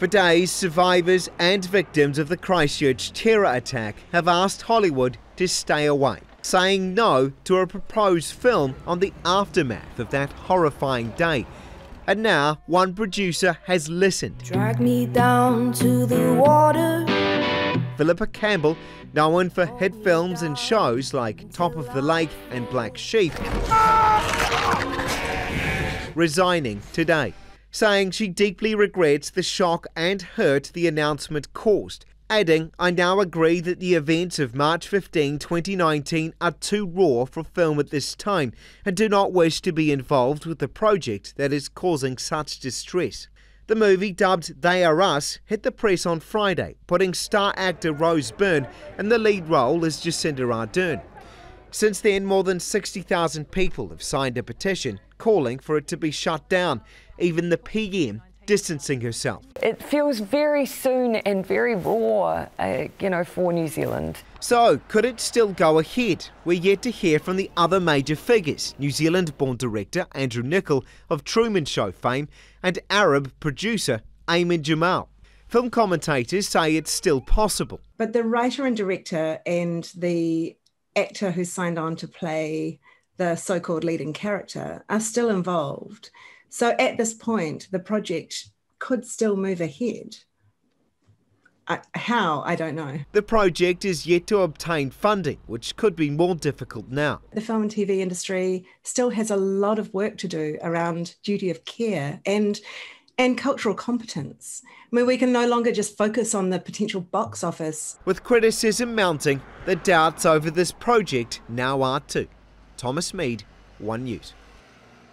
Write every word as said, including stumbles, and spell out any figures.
For days, survivors and victims of the Christchurch terror attack have asked Hollywood to stay away, saying no to a proposed film on the aftermath of that horrifying day. And now, one producer has listened. Drag me down to the water. Philippa Campbell, known for hit films and shows like Top of the Lake and Black Sheep, resigning today, saying she deeply regrets the shock and hurt the announcement caused, adding, "I now agree that the events of March fifteenth, twenty nineteen are too raw for film at this time and do not wish to be involved with the project that is causing such distress." The movie, dubbed They Are Us, hit the press on Friday, putting star actor Rose Byrne in the lead role as Jacinda Ardern. Since then, more than sixty thousand people have signed a petition calling for it to be shut down, even the P M distancing herself. It feels very soon and very raw, uh, you know, for New Zealand. So, could it still go ahead? We're yet to hear from the other major figures, New Zealand-born director Andrew Nicol of Truman Show fame and Arab producer Ayman Jamal. Film commentators say it's still possible. But the writer and director and the actor who signed on to play the so-called leading character are still involved. So at this point, the project could still move ahead. I, how? I don't know. The project is yet to obtain funding, which could be more difficult now. The film and T V industry still has a lot of work to do around duty of care and, and cultural competence. I mean, we can no longer just focus on the potential box office. With criticism mounting, the doubts over this project now are too. Thomas Mead, One News.